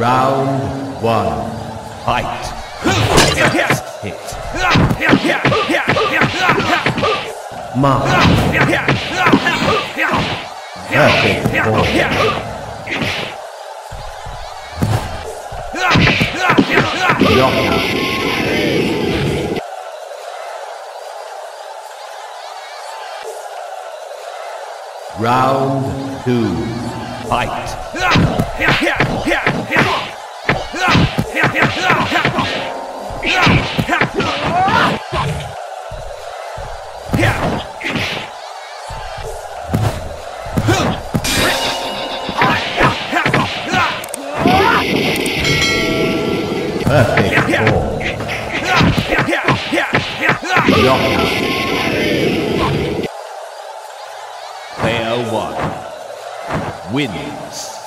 Round one. Fight. Hit. Mark. Perfect ball. Blocker. Round two. Fight. Perfect ball. Player one wins.